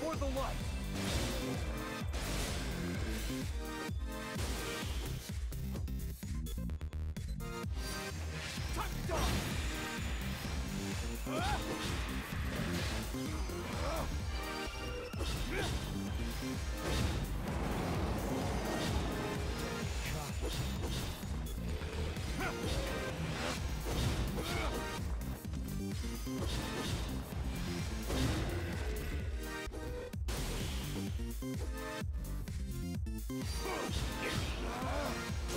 For the light. Touchdown.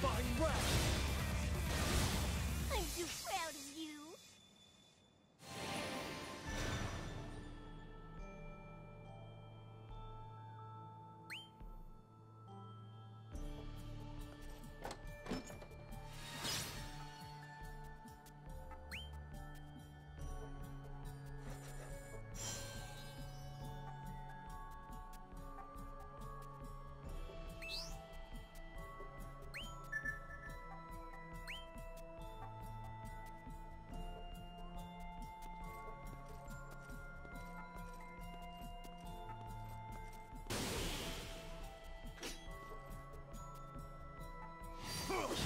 terrifying wreck! I'm so proud of you! You lose.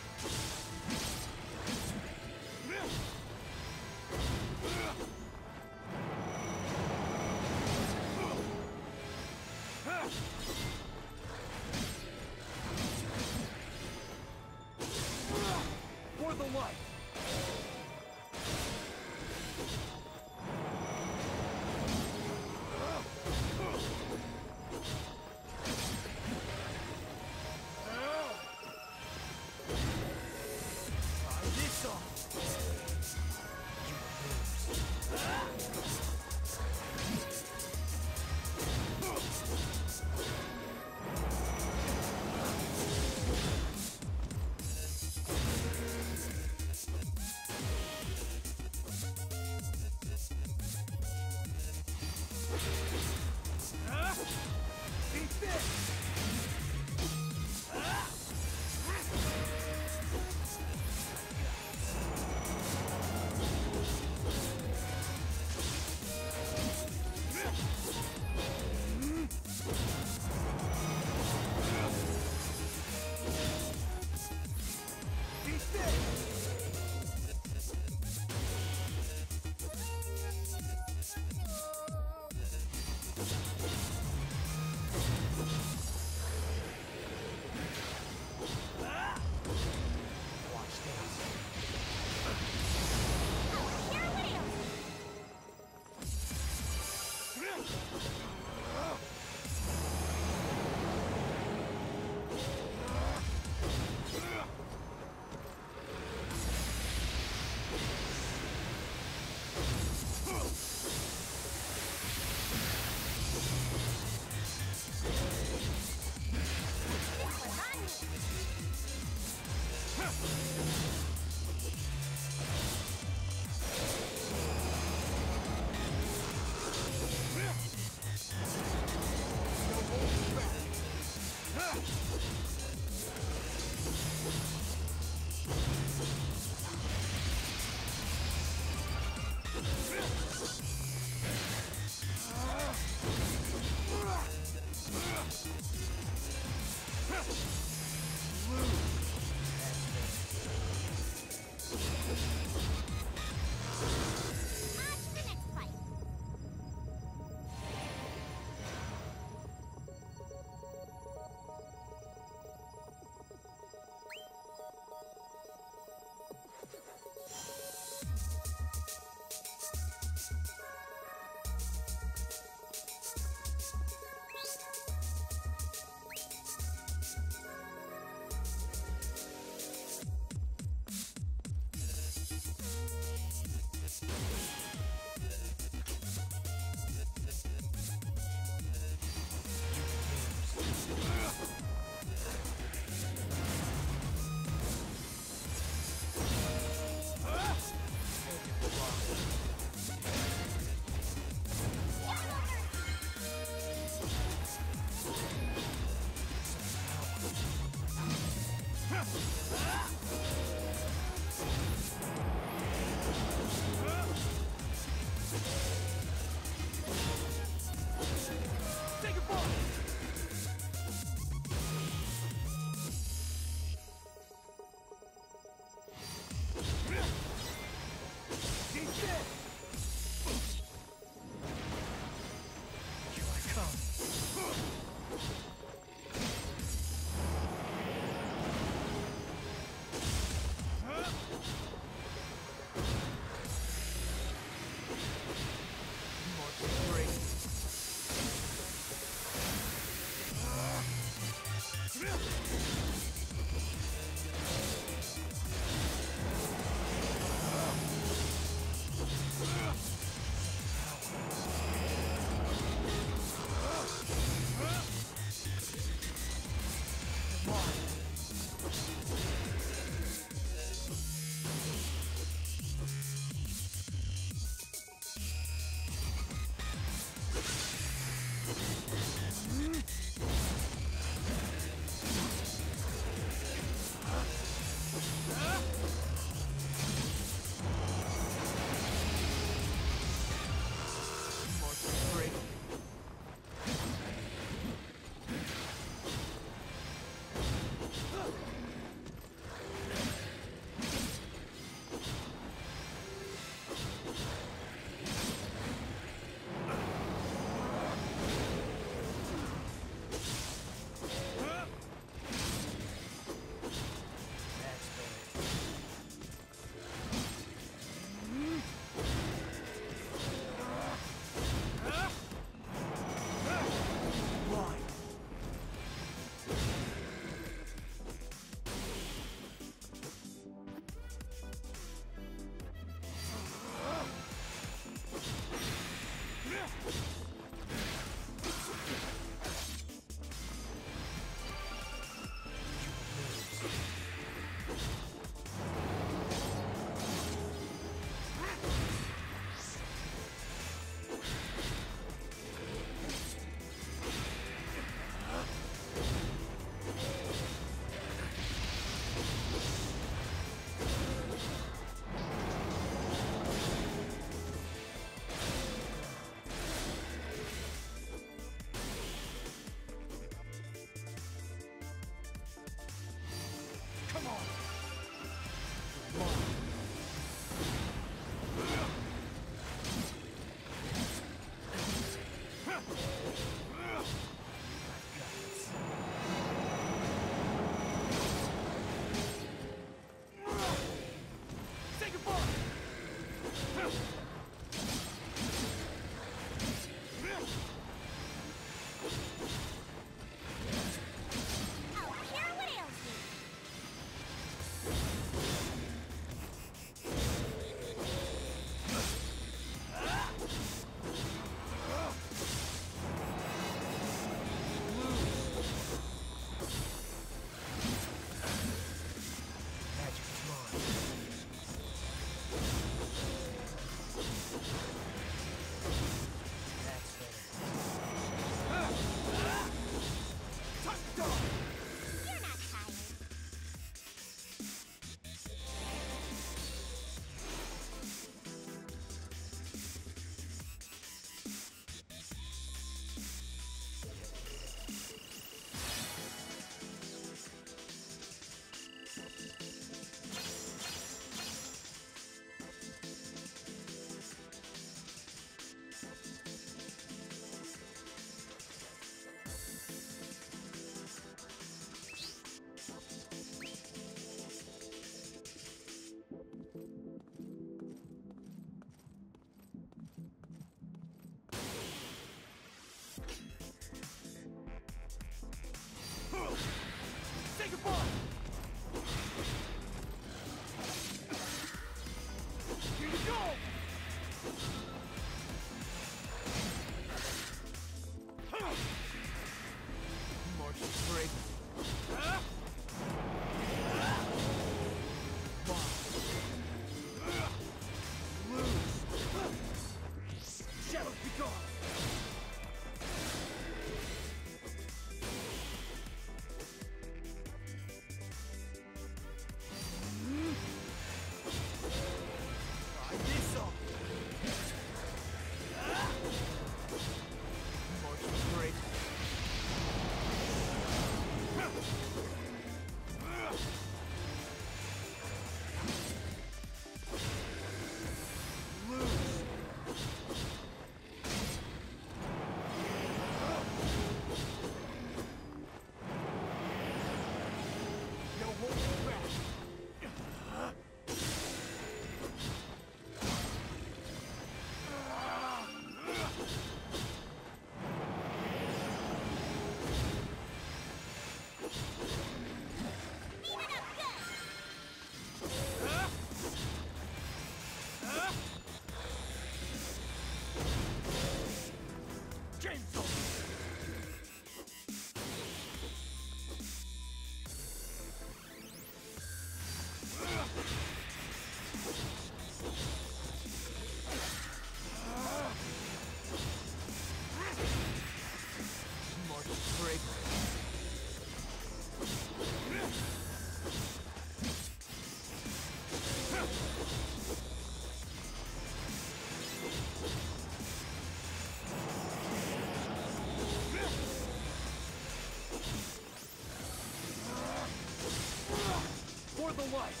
wife.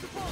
Take the ball!